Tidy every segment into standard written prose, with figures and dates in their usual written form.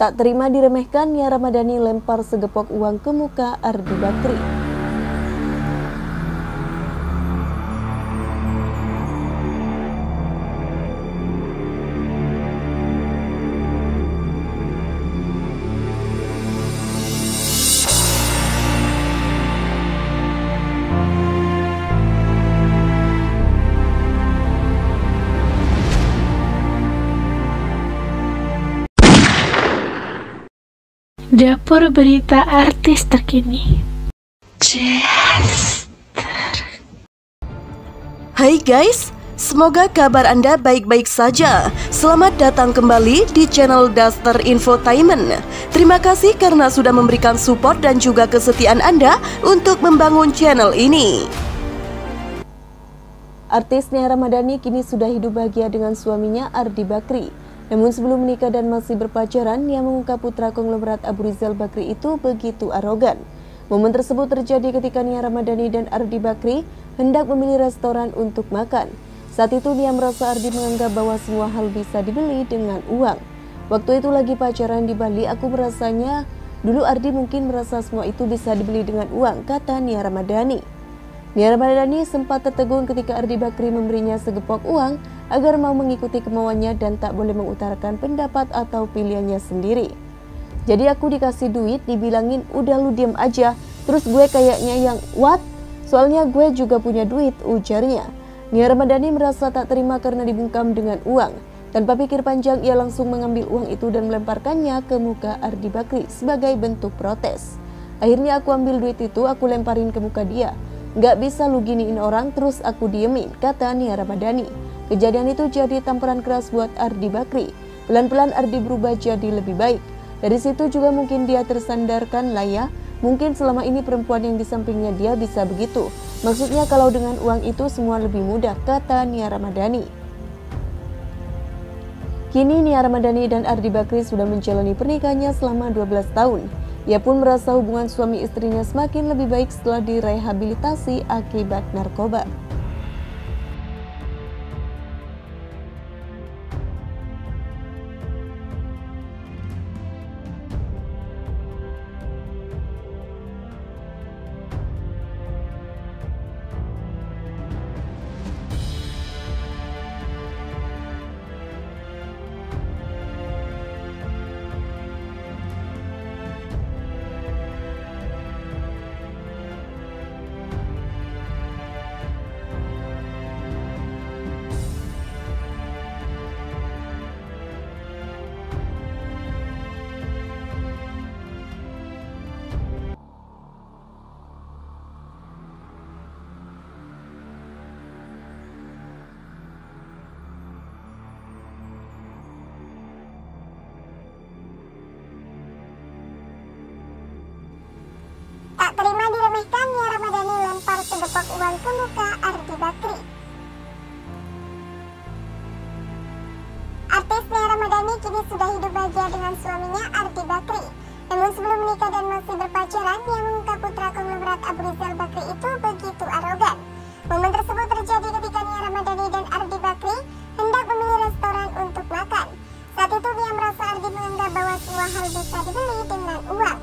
Tak terima diremehkan, Nia Ramadhani lempar segepok uang ke muka Ardi Bakrie. Dapur berita artis terkini. Daster. Hai guys, semoga kabar Anda baik-baik saja. Selamat datang kembali di channel Daster Infotainment. Terima kasih karena sudah memberikan support dan juga kesetiaan Anda untuk membangun channel ini. Artis Nia Ramadhani kini sudah hidup bahagia dengan suaminya Ardi Bakrie. Namun sebelum menikah dan masih berpacaran, Nia mengungkap putra konglomerat Aburizal Bakrie itu begitu arogan. Momen tersebut terjadi ketika Nia Ramadhani dan Ardi Bakrie hendak memilih restoran untuk makan. Saat itu Nia merasa Ardi menganggap bahwa semua hal bisa dibeli dengan uang. Waktu itu lagi pacaran di Bali, aku merasanya dulu Ardi mungkin merasa semua itu bisa dibeli dengan uang, kata Nia Ramadhani. Nia Ramadhani sempat tertegun ketika Ardi Bakrie memberinya segepok uang agar mau mengikuti kemauannya dan tak boleh mengutarakan pendapat atau pilihannya sendiri. Jadi aku dikasih duit, dibilangin udah lu diem aja, terus gue kayaknya yang what? Soalnya gue juga punya duit, ujarnya. Nia Ramadhani merasa tak terima karena dibungkam dengan uang. Tanpa pikir panjang, ia langsung mengambil uang itu dan melemparkannya ke muka Ardi Bakrie sebagai bentuk protes. Akhirnya aku ambil duit itu, aku lemparin ke muka dia. Gak bisa lu giniin orang terus aku diemin, kata Nia Ramadhani. Kejadian itu jadi tamparan keras buat Ardi Bakrie. Pelan-pelan Ardi berubah jadi lebih baik. Dari situ juga mungkin dia tersandarkan lah ya. Mungkin selama ini perempuan yang di sampingnya dia bisa begitu. Maksudnya kalau dengan uang itu semua lebih mudah, kata Nia Ramadhani. Kini Nia Ramadhani dan Ardi Bakrie sudah menjalani pernikahannya selama 12 tahun. Ia pun merasa hubungan suami istrinya semakin lebih baik setelah direhabilitasi akibat narkoba. Segepok uang ke muka Ardi Bakrie. Artis Nia Ramadhani kini sudah hidup bahagia dengan suaminya Ardi Bakrie. Namun sebelum menikah dan masih berpacaran, Nia mengungkap putra konglomerat Aburizal Bakrie itu begitu arogan. Momen tersebut terjadi ketika Nia Ramadhani dan Ardi Bakrie hendak memilih restoran untuk makan. Saat itu Nia merasa Ardi menganggap bahwa semua hal bisa dibeli dengan uang.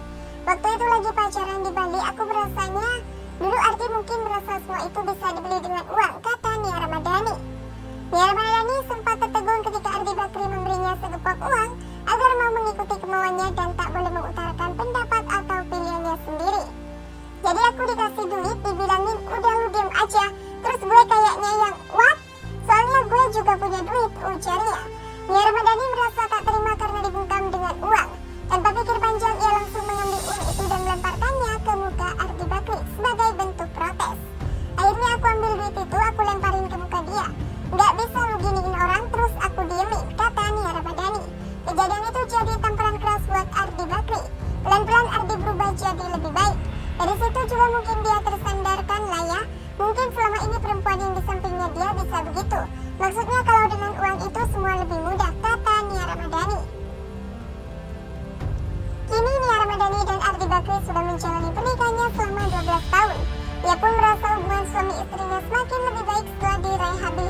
Waktu itu lagi pacaran di Bali, aku merasanya dulu Ardi mungkin merasa semua itu bisa dibeli dengan uang, kata Nia Ramadhani. Nia Ramadhani sempat tertegun ketika Ardi Bakrie memberinya segepok uang agar mau mengikuti kemauannya dan tak boleh mengutarakan pendapat atau pilihannya sendiri. Jadi aku dikasih duit, dibilangin udah lu diem aja, terus gue kayaknya yang what? Soalnya gue juga punya duit, ujarnya. Nia Ramadhani merasa tak terima karena dibungkam dengan uang. Tanpa pikir panjang, ia langsung mengambil uang itu dan melemparkannya ke muka Ardi Bakrie sebagai bentuk protes. Akhirnya aku ambil duit itu, aku lemparin ke muka dia. Gak bisa lu giniin orang terus aku diemin, kata Nia Ramadhani. Kejadian itu jadi tamparan keras buat Ardi Bakrie. Pelan-pelan Ardi berubah jadi lebih baik. Dari situ juga mungkin dia tersandarkan lah ya. Mungkin selama ini perempuan yang di sampingnya dia bisa begitu. Maksudnya kalau dengan uang itu semua lebih mudah, kata Nia Ramadhani. Kini Nia Ramadhani dan Ardi Bakrie sudah menjalani pernikahannya selama 12 tahun. Ia pun merasa hubungan suami istrinya semakin lebih baik setelah direhabilitasi